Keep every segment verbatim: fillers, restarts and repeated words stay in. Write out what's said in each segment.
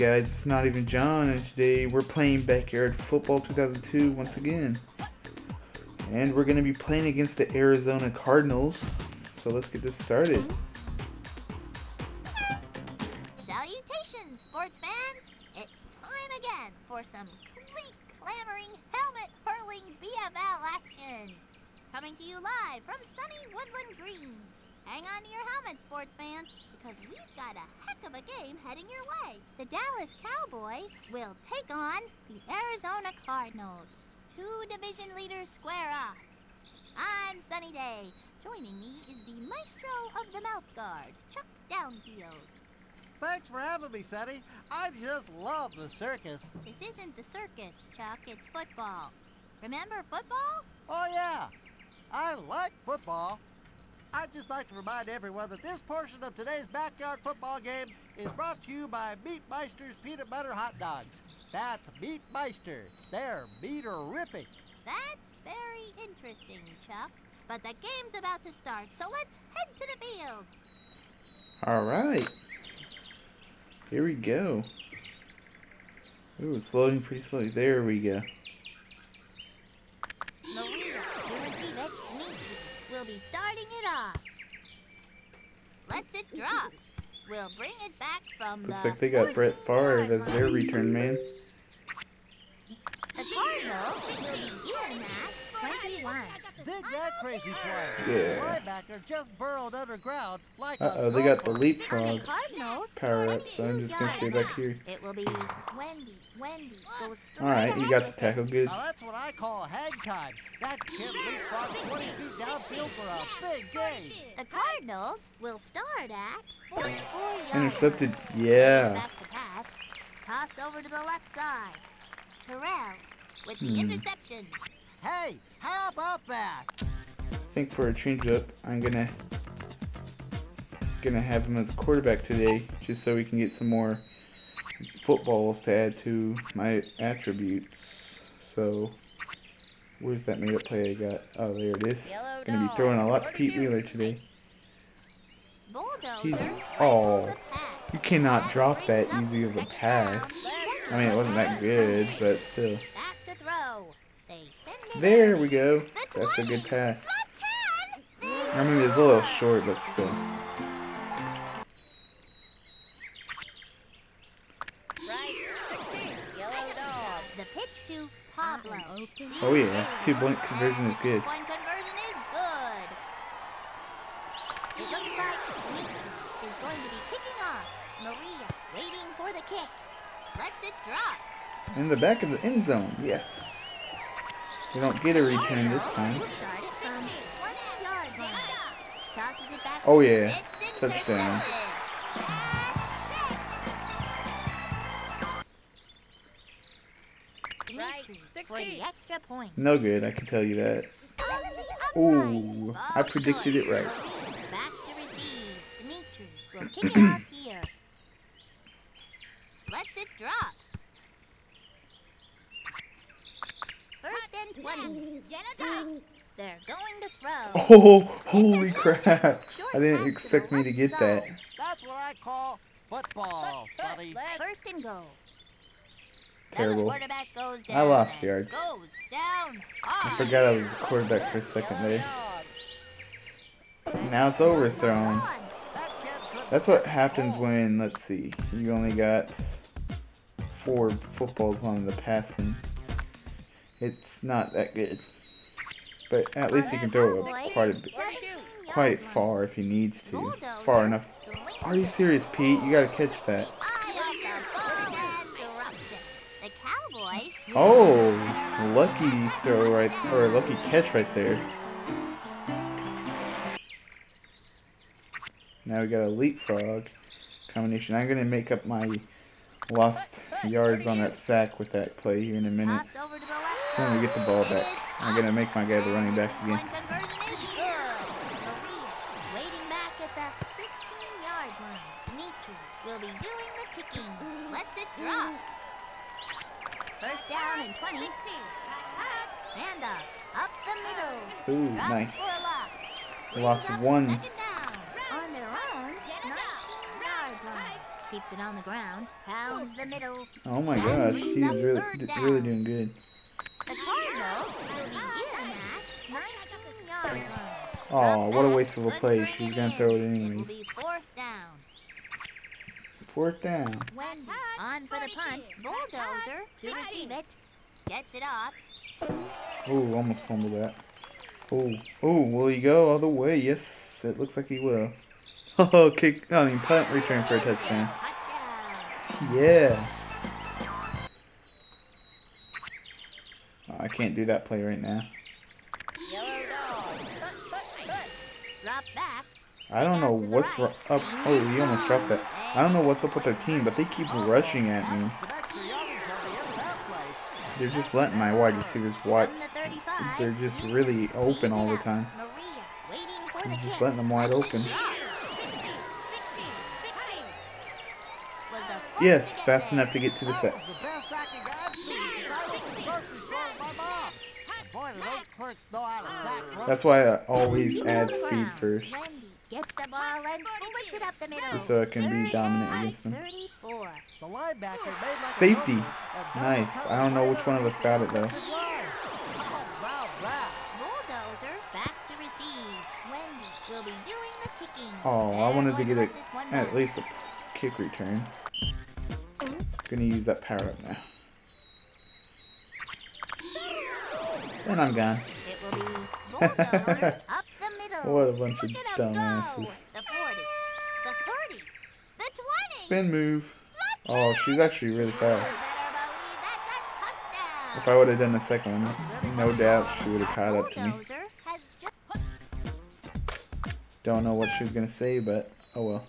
guys, it's not even John, and today we're playing Backyard Football two thousand two once again. And we're going to be playing against the Arizona Cardinals, so let's get this started. Salutations, sports fans! It's time again for some cleat clamoring, helmet hurling B F L action. Coming to you live from sunny Woodland Greens. Hang on to your helmets, sports fans, because we've got a heck of a game heading your way. The Dallas Cowboys will take on the Arizona Cardinals. Two division leaders square off. I'm Sunny Day. Joining me is the maestro of the mouth guard, Chuck Downfield. Thanks for having me, Sunny. I just love the circus. This isn't the circus, Chuck. It's football. Remember football? Oh, yeah. I like football. I'd just like to remind everyone that this portion of today's Backyard Football game is brought to you by Meat Meister's Peanut Butter Hot Dogs. That's Meat Meister. They're meat-erific. That's very interesting, Chuck. But the game's about to start, so let's head to the field. All right. Here we go. Ooh, it's loading pretty slowly. There we go. Maria, we'll be starting it off. Let's it drop. We'll bring it back from Looks the like they got Brett Favre as their return man. The Cardinals will be in at twenty-one. Dig that crazy play. Yeah. Linebacker just burrowed underground like uh oh, they got the leapfrog power up, so I'm just gonna stay back here. It will be Wendy. Wendy goes straight. All right, you got the tackle good. Now that's what I call hang time. That kid leapfrogged twenty feet downfield for a big game. The Cardinals will start at forty-four yards. Intercepted. Yeah. Back to pass. Toss over to the left side. Terrell with the hmm. interception. Hey, how about that? I think for a change up, I'm gonna gonna have him as a quarterback today, just so we can get some more footballs to add to my attributes. So, where's that made-up play I got? Oh, there it is. Yellow gonna be throwing a lot to Pete Wheeler today. He's, oh, you cannot drop that easy of a pass. I mean, it wasn't that good, but still. There we go. That's a good pass. I mean, it's a little short, but still. Oh yeah, two point conversion is good. One conversion is good. It looks like Meat is going to be kicking off. Maria waiting for the kick. Let's it drop. In the back of the end zone. Yes. We don't get a return this time. Oh yeah, touchdown. No good, I can tell you that. Ooh, I predicted it right. Back to receive. Dimitri will kick it off here. Let's it drop. First and twenty. Get it up. They're going to throw. Oh, holy crap. I didn't expect me to get that. That's what I call football, Sonny. First and goal. Terrible. I lost yards. I forgot I was a quarterback for a second there. Now it's overthrown. That's what happens when, let's see, you only got four footballs on the passing. It's not that good, but at least you can throw it quite a bit, quite far if he needs to, far enough. Are you serious, Pete? You gotta catch that. Oh, lucky throw right or lucky catch right there. Now we got a leapfrog combination. I'm gonna make up my lost yards on that sack with that play here in a minute. Then we get the ball back. I'm gonna make my guy the running back again. Ooh, nice. Lost one. keeps it on the ground, pounds the middle. Oh my gosh, he's really, really doing good. The Cardinals will begin at nineteen yards. Oh, what a waste of a play. She's going to throw it anyways. Fourth down. Fourth down. Wendy on for the punt. Bulldozer to receive it. Gets it off. Oh, almost fumbled that. Oh, oh, will he go all the way? Yes, it looks like he will. Oh, kick, I mean, punt return for a touchdown. Yeah. Oh, I can't do that play right now. I don't know what's up. Oh, you almost dropped that. I don't know what's up with their team, but they keep rushing at me. They're just letting my wide receivers watch. They're just really open all the time. They're just letting them wide open. Yes, fast enough to get to the set. That's why I always add speed first. Gets the ball and splits it up the middle. So it can be dominant against them. Safety. Nice. I don't know which one of us got it though. Bulldozer back to receive. Wendy will be doing the kicking. Oh, I wanted to get a, at least a kick return. Gonna use that power up now. And I'm gone. It will be Bulldozer up. What a bunch of dumbasses. Spin move. Oh, she's actually really fast. If I would have done the second one, no doubt she would have caught up to me. Don't know what she was going to say, but oh well.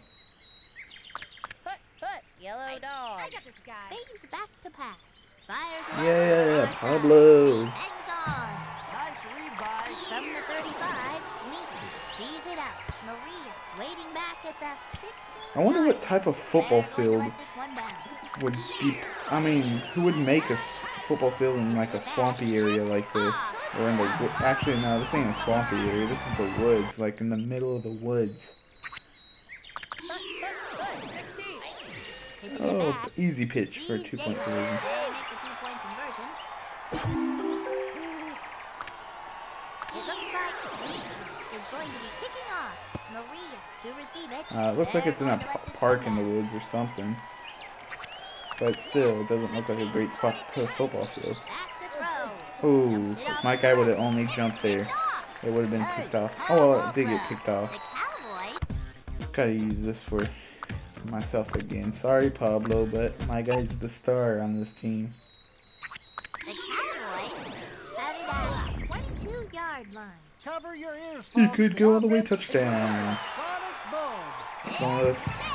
Yellow dog. Fades back to pass. Fires. Yeah, Pablo. Nice rebuy from the thirty-five. It out. Maria waiting back at the sixteen. I wonder what type of football field would be. I mean, who would make a football field in like a swampy area like this? Or in the actually no, this ain't a swampy area. This is the woods, like in the middle of the woods. Oh, easy pitch for a two-point conversion. It looks like. Is going to be kicking off. Maria to receive it. Uh, it looks like it's in a park in the woods or something. But still, it doesn't look like a great spot to put a football field. Ooh, if my guy would have only jumped there, it would have been picked off. Oh, well, it did get picked off. Gotta use this for myself again. Sorry, Pablo, but my guy's the star on this team. The Cowboys have it at the twenty-two yard line. Cover your ears, you could go all the way touchdown. It's almost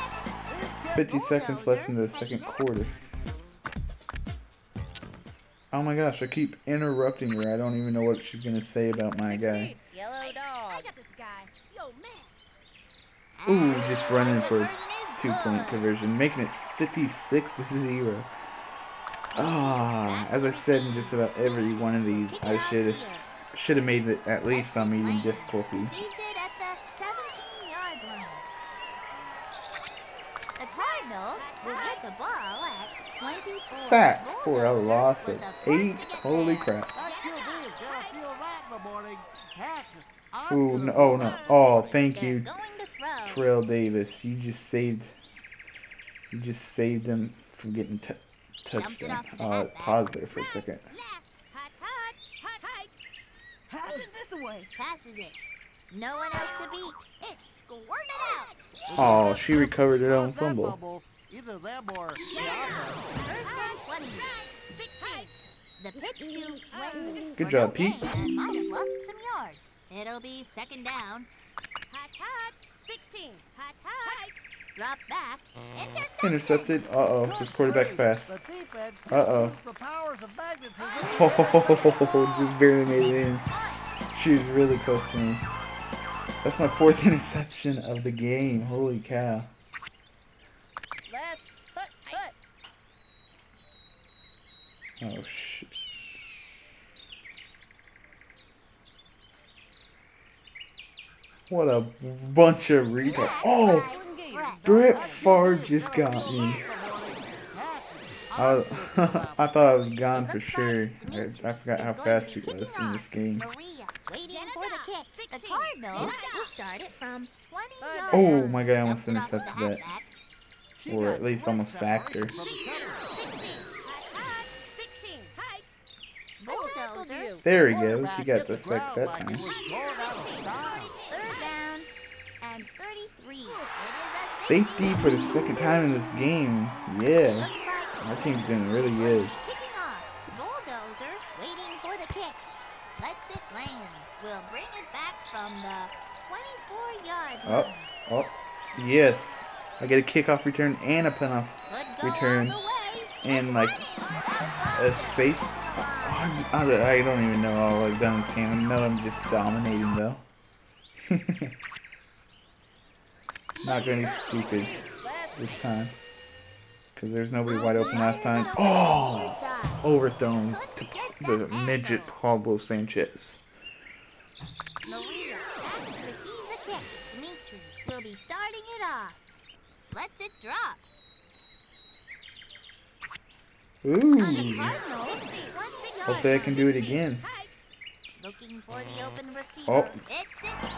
fifty seconds left in the second quarter. Oh my gosh, I keep interrupting her. I don't even know what she's going to say about my guy. Ooh, just running for a two-point conversion. Making it fifty-six to zero. Ah, as I said in just about every one of these, I should have... Should have made it at least on medium difficulty. It at the seventeen yard line. The Cardinals will get the ball at twenty-four. Sack for a loss of eight. Holy crap. Ooh, no, oh, no. Oh, thank you, Terrell Davis. You just saved you just saved them from getting t touchdown. Uh, pause there for a second. Passes it. No one else to beat. It squirted out. Oh, she recovered her own fumble. Either them or the pitch to Wendy. Good job, Pete. Might have lost some yards. It'll be second down. Hot, hot, sixteen. Hot, hot. Drops back. Intercepted. Uh oh, this quarterback's fast. Uh oh. Oh, just barely made it in. She was really close to me. That's my fourth interception of the game. Holy cow. Left foot, foot. Oh, shit. What a bunch of retards. Oh! Brett Favre just got me. I, I thought I was gone for sure. I, I forgot how fast he was in this game. Oh my god, I almost intercepted that. Or at least almost sacked her. There he goes. He got the sack that time. Safety for the second time in this game. Yeah. Our team's doing really good. Bulldozer waiting for the kick. Let's it land. We'll bring it back from the twenty-four yard line. Oh, oh. Yes. I get a kickoff return and a punt off return. And like a safe. Oh, I don't even know all I've done in this game. I know I'm just dominating though. Not going to be stupid this time. Because there's nobody wide open last time. Oh! Overthrown to the midget Pablo Sanchez. Maria has received the kick. Dimitri will be starting it off. Let's it drop. Ooh. Hopefully I can do it again. Looking for the open receiver. Oh. It's it.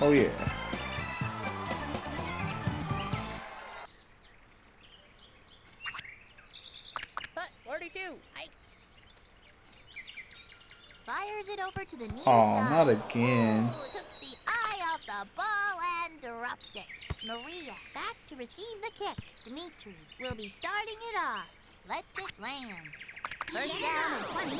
Oh yeah. Fires it over to the near oh, side. Not again. Ooh, took the eye off the ball and dropped it. Maria back to receive the kick. Dimitri will be starting it off. Let's it land. First down and twenty.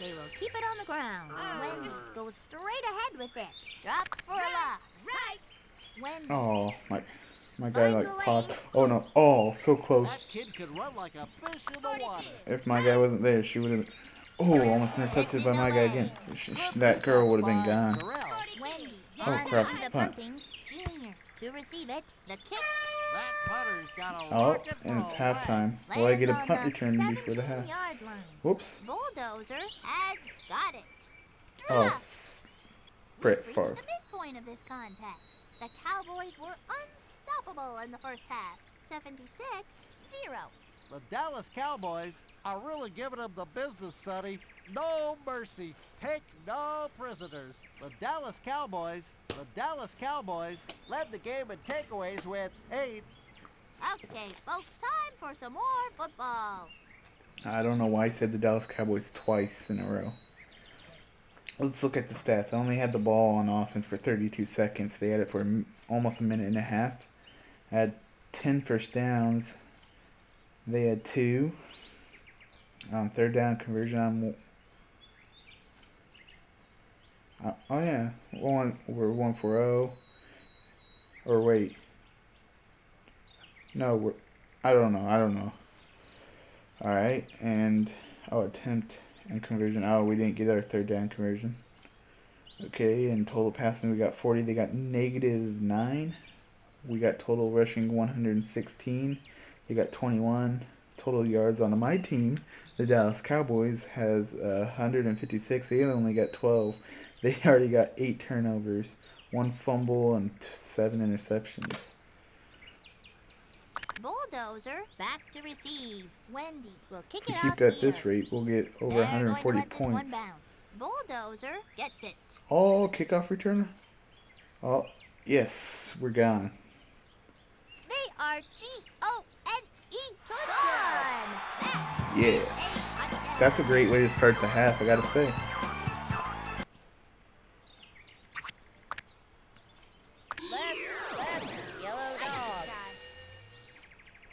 They will keep it on the ground. Wendy goes straight ahead with it. Drop for a loss. Right. Wendy. Oh my. My guy like paused. Oh no! Oh, so close. That kid could run like a fish in the water. If my guy wasn't there, she would have. Oh, almost intercepted by my guy again. She, she, that girl would have been gone. Oh crap! It's a punt. Oh, and it's halftime. Will I get a punt return before the half? Whoops. Bulldozer has got it. Oh, Brett Favre. The Cowboys were unstoppable in the first half, seventy-six zero. The Dallas Cowboys are really giving them the business, Sonny. No mercy. Take no prisoners. The Dallas Cowboys, the Dallas Cowboys led the game in takeaways with eight. Okay, folks, time for some more football. I don't know why I said the Dallas Cowboys twice in a row. Let's look at the stats. I only had the ball on offense for thirty-two seconds. They had it for almost a minute and a half. I had ten first downs. They had two. Um, third down conversion. On, uh, oh, yeah. One, we're one for oh. Or wait. No, we're, I don't know. I don't know. Alright. And, oh, attempt. And conversion. Oh, we didn't get our third down conversion. Okay, and total passing we got forty. They got negative nine. We got total rushing one hundred sixteen. They got twenty-one. Total yards on my team, the Dallas Cowboys, has uh, one hundred fifty-six. They only got twelve. They already got eight turnovers, one fumble, and seven interceptions. Bulldozer back to receive. Wendy will kick it off. If we keep at this rate, we'll get over one hundred forty points. Bulldozer gets it. Oh, kickoff return. Oh, yes, we're gone. They are G O N E. Gone. Yes. That's a great way to start the half, I gotta say.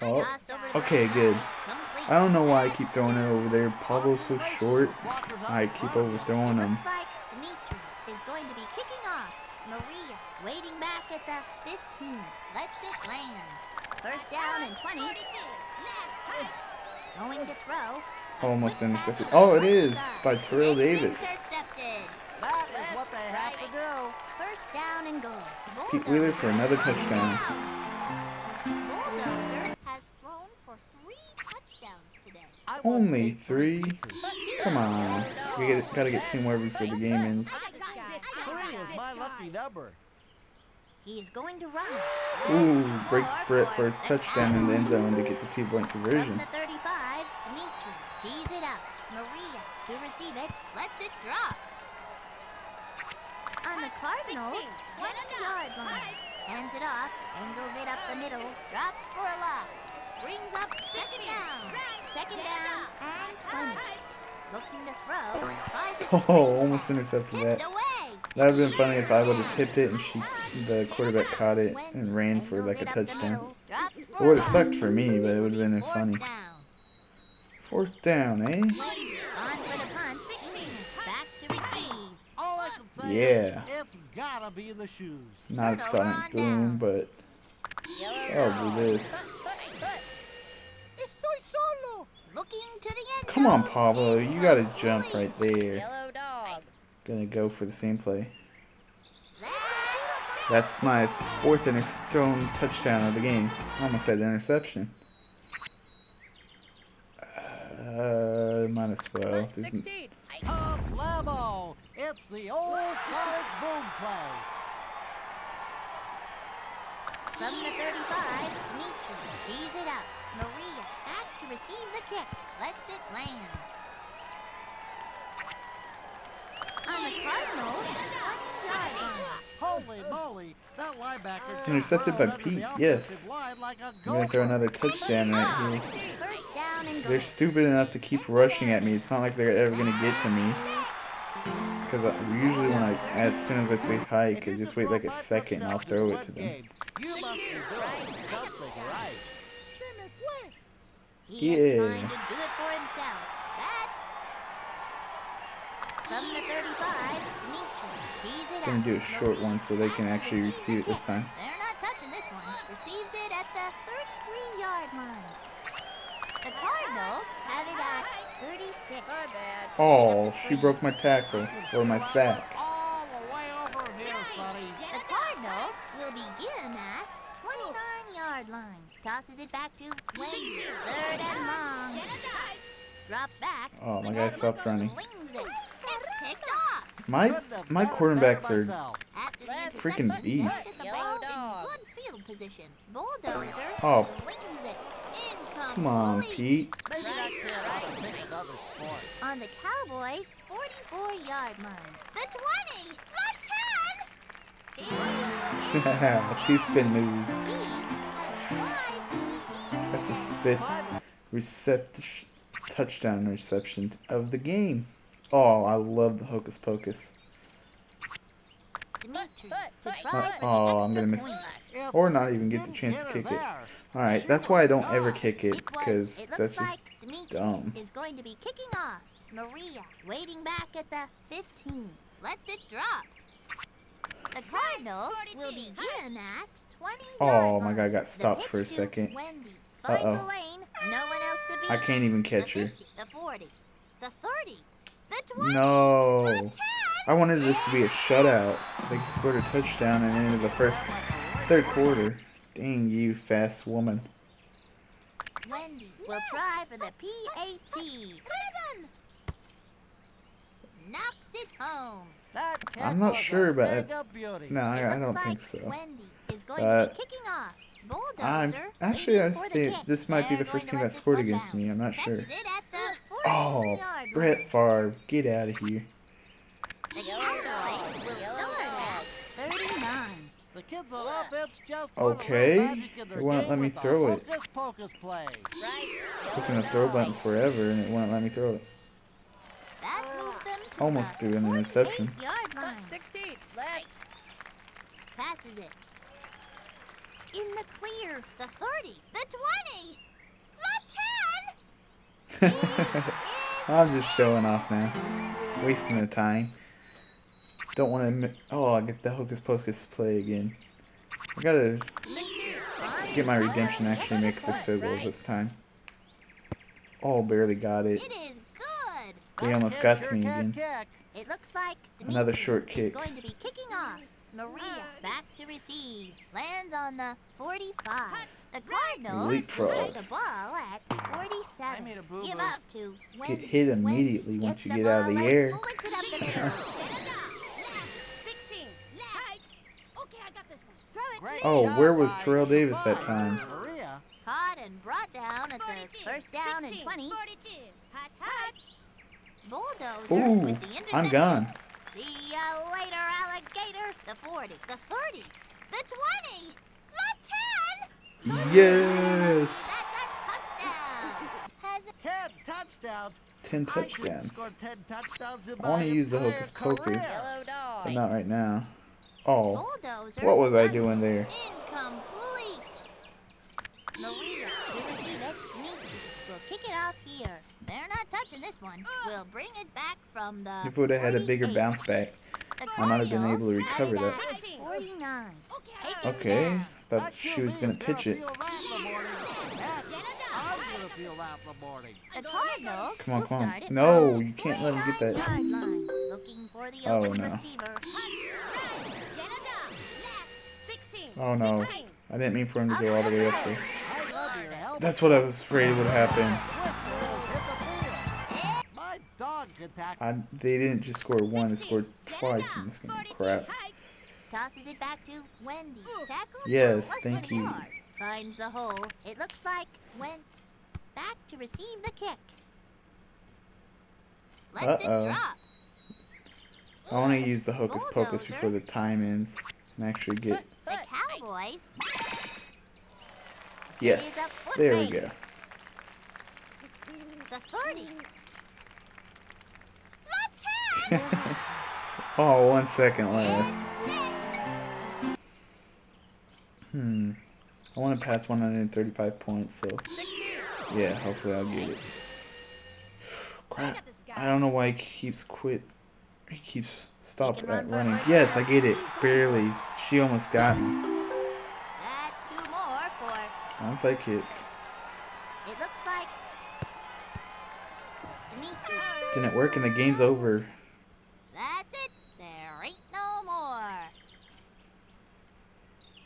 Oh, okay, good. I don't know why I keep throwing it over there. Pablo's so short, I keep overthrowing him. Looks like Demetri is going to be kicking off. Maria waiting back at the fifteen. Let's it land. First down and twenty. Going to throw. Almost intercepted. Oh, it is by Terrell Davis. That is what they have to do. First down and goal. Pete Wheeler for another touchdown. Only three? Come on. We gotta get two more before the game ends. lucky number. He is going to run. Ooh, breaks Brett for his touchdown in the end zone to get the two-point conversion. The thirty-five, Dimitri tees it up. Maria to receive it, lets it drop. On the Cardinals, twenty-yard line. Hands it off, angles it up the middle, dropped for a loss. Brings up second down. Second down and punt. Looking to throw, tries to throw. Oh, almost intercepted that. That would have been funny if I would have tipped it and she, the quarterback caught it and ran for like a touchdown. It would have sucked for me, but it would have been funny. Fourth down, eh? Yeah. Not a Sonic Boom, but I'll do this. Come on, Pablo. You gotta jump right there. Gonna go for the same play. That's my fourth thrown touchdown of the game. I almost had the interception. Uh, might as well. Oh, it's the old Sonic Boom play. From the thirty-five, Demetri tees it up. Maria back to receive the kick. Lets it land. On the Cardinals, twenty-yard line. Holy moly, that linebacker intercepted by Pete. Yes. I'm gonna throw another touchdown right here. They're stupid enough to keep rushing at me. It's not like they're ever gonna get to me. Because usually when I, as soon as I say hike, I just wait like a second and I'll throw it to them. He is trying to do it for himself. That from the thirty-five, gonna do a short one so they can actually receive it this time. They're not touching this one. Receives it at the thirty-three-yard line. The Cardinals have it at thirty-six. Oh, she broke my tackle or my sack. All the way over here, Sonny. The Cardinals will begin at twenty-nine-yard line. Tosses it back to Wendy. Third and long. Drops back. Oh, my guy stopped running. My my quarterbacks are freaking beasts. Oh, come on, Pete. On the Cowboys, forty-four-yard line. The twenty. The ten. Yeah, T-spin moves. That's his fifth recept touchdown reception of the game. Oh, I love the Hocus Pocus. Uh, oh, I'm gonna miss, or not even get the chance to kick it. All right, that's why I don't ever kick it, because that's just dumb. Is going to be kicking off. Maria waiting back at the fifteen. Let's it drop. The Cardinals will begin at twenty. Oh my God, I got stopped for a second. Uh oh. I can't even catch her. No. I wanted this to be a shutout. They scored a touchdown and ended the first third quarter. Dang you, fast woman. Wendy will try for the P A T. Knocks it home. I'm not sure about it. No, I, I don't think so. But I'm actually, I think this might be the first team that scored against me. I'm not sure. Oh, Brett Favre, get out of here. Okay, it won't let me throw it. It's clicking the throw button forever and it won't let me throw it. Almost threw an interception. Passes it. In the clear, the thirty, the twenty, the ten. I'm just showing off now. Wasting the time. Don't want to. Oh, I get the Hocus Pocus play again. I gotta get my redemption. Actually, make this field goal this time. Oh, barely got it. They almost got to me again. It looks like another short kick. Going to be kicking off. Maria back to receive. Lands on the forty-five. The Cardinals leapfrog the ball at forty-seven. Give up to Wendy. Get hit immediately once you get out of the air. Oh, where was Terrell Davis that time? Caught and brought down at the first down and twenty. Bulldozer with the interception. I'm gone. See ya later, alligator. The forty, the thirty, the twenty, the ten. Yes. Ten touchdowns. Ten touchdowns. I want to use the hocus pocus, but not right now. Oh, what was I doing there? Maria, you receive it. We'll kick it off here. They're not touching this one. We'll bring it back from the. If we'd have had a bigger bounce back, I might have been able to recover that. Okay, I thought she was gonna pitch it. The Cardinals come on, come on. No, you can't let him get that. Oh, no. Oh, no. I didn't mean for him to go all the way up there. That's what I was afraid would happen. I, they didn't just score one, they scored twice in this game. Crap. Tosses it back to Wendy. Yes, thank you. Finds the hole. It looks like went back to receive the kick. Let's uh-oh. drop. I want to use the hocus pocus before the time ends and actually get the Cowboys. Yes, there we go. The thirty. The ten. Oh, one second left. Hmm. I want to pass one hundred thirty-five points, so yeah, hopefully I'll get it. Crap! I don't know why he keeps quit. He keeps stopped at running. Yes, I get it. Barely. She almost got me. That's two more for onside kick. It looks like Dimitri. Didn't work, and the game's over. That's it. There ain't no more.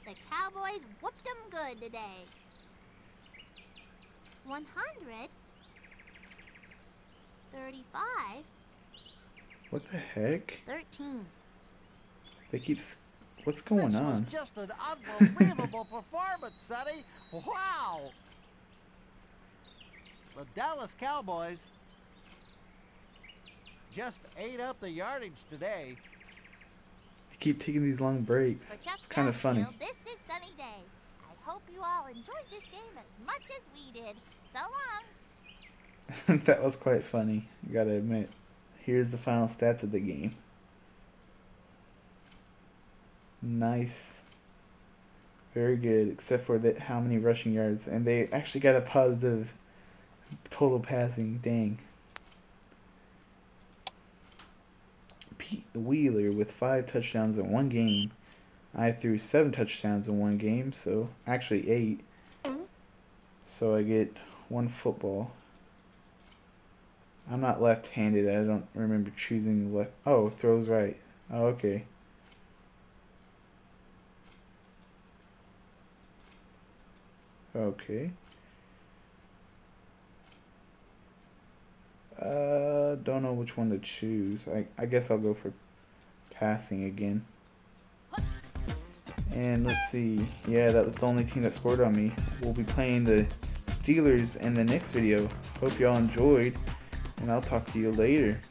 The Cowboys whooped them good today. One hundred thirty-five. What the heck? Thirteen. They keep. What's going this on? This was just an unbelievable performance, Sonny. Wow. The Dallas Cowboys just ate up the yardage today. They keep taking these long breaks. It's kind of funny. This is Sunny Day. I hope you all enjoyed this game as much as we did. So long. That was quite funny. I gotta admit. Here's the final stats of the game. Nice. Very good, except for that how many rushing yards. And they actually got a positive total passing. Dang. Pete Wheeler with five touchdowns in one game. I threw seven touchdowns in one game, so actually eight. So I get one football. I'm not left-handed. I don't remember choosing left. Oh, throws right. Oh, okay. Okay. Uh, don't know which one to choose. I, I guess I'll go for passing again. And let's see. Yeah, that was the only team that scored on me. We'll be playing the Steelers in the next video. Hope y'all enjoyed. And I'll talk to you later.